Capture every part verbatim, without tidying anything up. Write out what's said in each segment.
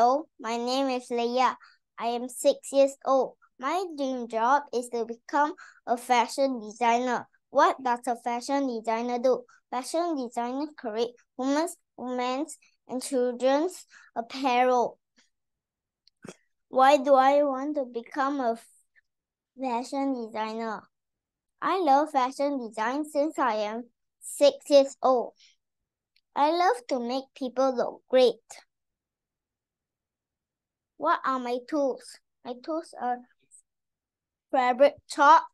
Hello, my name is Leia. I am six years old. My dream job is to become a fashion designer. What does a fashion designer do? Fashion designers create women's, women's, and children's apparel. Why do I want to become a fashion designer? I love fashion design since I am six years old. I love to make people look great. What are my tools? My tools are fabric chalk,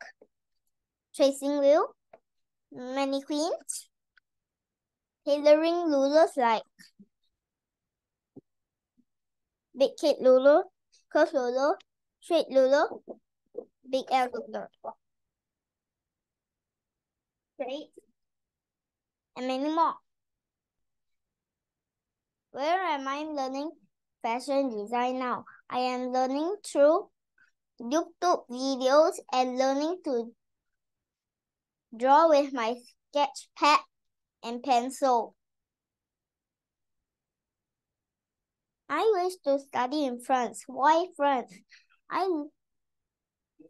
tracing wheel, mannequins, tailoring rulers like big kid ruler, curve ruler, straight ruler, big L ruler, straight, and many more. Where am I learning fashion design now? I am learning through YouTube videos and learning to draw with my sketch pad and pencil. I wish to study in France. Why France? I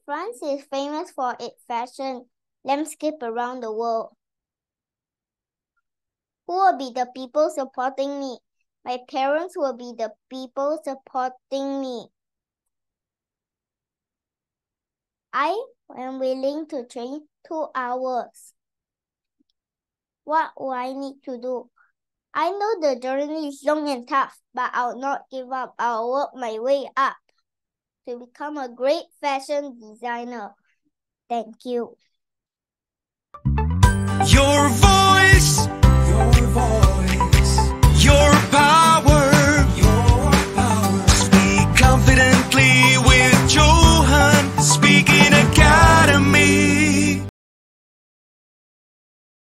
France is famous for its fashion landscape around the world. Who will be the people supporting me? My parents will be the people supporting me. I am willing to train two hours. What do I need to do? I know the journey is long and tough, but I'll not give up. I'll work my way up to become a great fashion designer. Thank you. Your